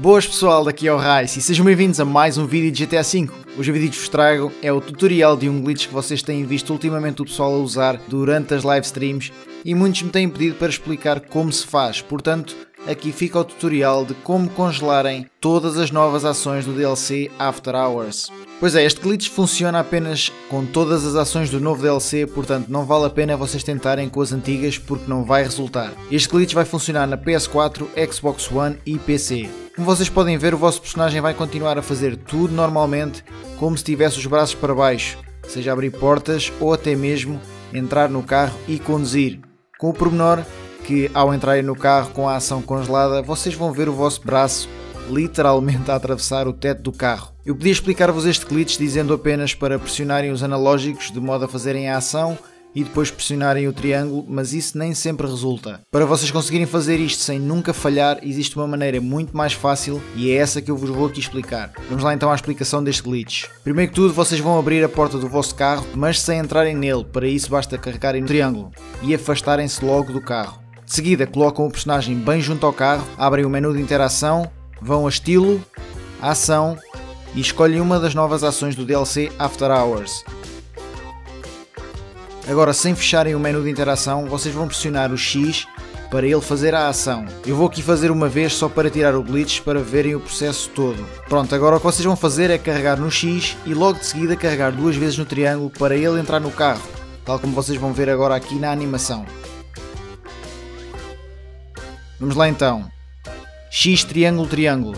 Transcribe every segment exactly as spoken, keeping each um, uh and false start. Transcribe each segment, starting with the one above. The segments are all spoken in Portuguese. Boas pessoal, daqui é o Ryce e sejam bem-vindos a mais um vídeo de G T A cinco. Hoje o vídeo que vos trago é o tutorial de um glitch que vocês têm visto ultimamente o pessoal a usar durante as live streams e muitos me têm pedido para explicar como se faz, portanto aqui fica o tutorial de como congelarem todas as novas ações do D L C After Hours. Pois é, este glitch funciona apenas com todas as ações do novo D L C, portanto não vale a pena vocês tentarem com as antigas porque não vai resultar. Este glitch vai funcionar na P S quatro, Xbox One e P C. Como vocês podem ver, o vosso personagem vai continuar a fazer tudo normalmente, como se tivesse os braços para baixo, seja abrir portas ou até mesmo entrar no carro e conduzir, com o pormenor que ao entrarem no carro com a ação congelada, vocês vão ver o vosso braço literalmente a atravessar o teto do carro. Eu podia explicar-vos este glitch dizendo apenas para pressionarem os analógicos de modo a fazerem a ação e depois pressionarem o triângulo, mas isso nem sempre resulta. Para vocês conseguirem fazer isto sem nunca falhar, existe uma maneira muito mais fácil e é essa que eu vos vou aqui explicar. Vamos lá então à explicação deste glitch. Primeiro que tudo, vocês vão abrir a porta do vosso carro, mas sem entrarem nele, para isso basta carregarem no triângulo e afastarem-se logo do carro. De seguida colocam o personagem bem junto ao carro, abrem o menu de interação, vão a estilo, ação e escolhem uma das novas ações do D L C After Hours. Agora, sem fecharem o menu de interação, vocês vão pressionar o X para ele fazer a ação. Eu vou aqui fazer uma vez só para tirar o glitch para verem o processo todo. Pronto, agora o que vocês vão fazer é carregar no X e logo de seguida carregar duas vezes no triângulo para ele entrar no carro, tal como vocês vão ver agora aqui na animação. Vamos lá então, X, triângulo, triângulo.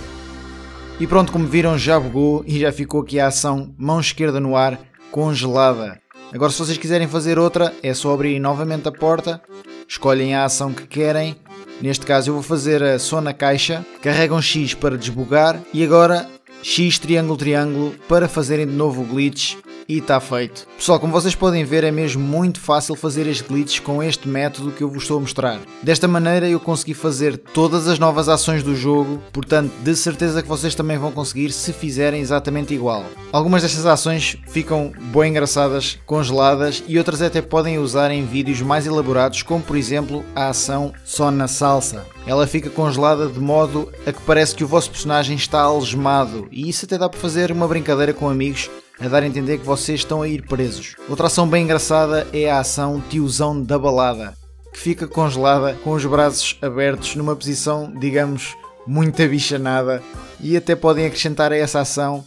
E pronto, como viram, já bugou e já ficou aqui a ação mão esquerda no ar, congelada. Agora, se vocês quiserem fazer outra, é só abrirem novamente a porta, escolhem a ação que querem. Neste caso eu vou fazer a só na caixa, carregam X para desbugar e agora X, triângulo, triângulo para fazerem de novo o glitch. E está feito. Pessoal, como vocês podem ver, é mesmo muito fácil fazer este glitch com este método que eu vos estou a mostrar. Desta maneira eu consegui fazer todas as novas ações do jogo, portanto de certeza que vocês também vão conseguir se fizerem exatamente igual. Algumas destas ações ficam bem engraçadas, congeladas, e outras até podem usar em vídeos mais elaborados, como por exemplo a ação só na salsa. Ela fica congelada de modo a que parece que o vosso personagem está algemado, e isso até dá para fazer uma brincadeira com amigos, a dar a entender que vocês estão a ir presos. Outra ação bem engraçada é a ação tiozão da balada, que fica congelada com os braços abertos numa posição, digamos, muito abichanada, e até podem acrescentar a essa ação,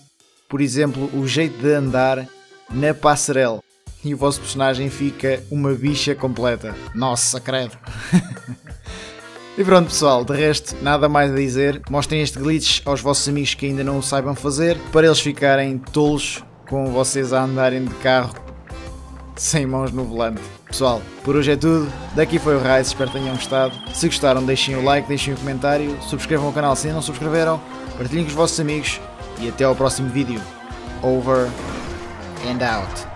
por exemplo, o jeito de andar na passarela, e o vosso personagem fica uma bicha completa. Nossa, credo! E pronto pessoal, de resto nada mais a dizer. Mostrem este glitch aos vossos amigos que ainda não o saibam fazer, para eles ficarem tolos com vocês a andarem de carro sem mãos no volante. Pessoal, por hoje é tudo, daqui foi o Ryce, espero que tenham gostado. Se gostaram, deixem o like, deixem o comentário, subscrevam o canal se ainda não subscreveram, partilhem com os vossos amigos e até ao próximo vídeo. Over and out.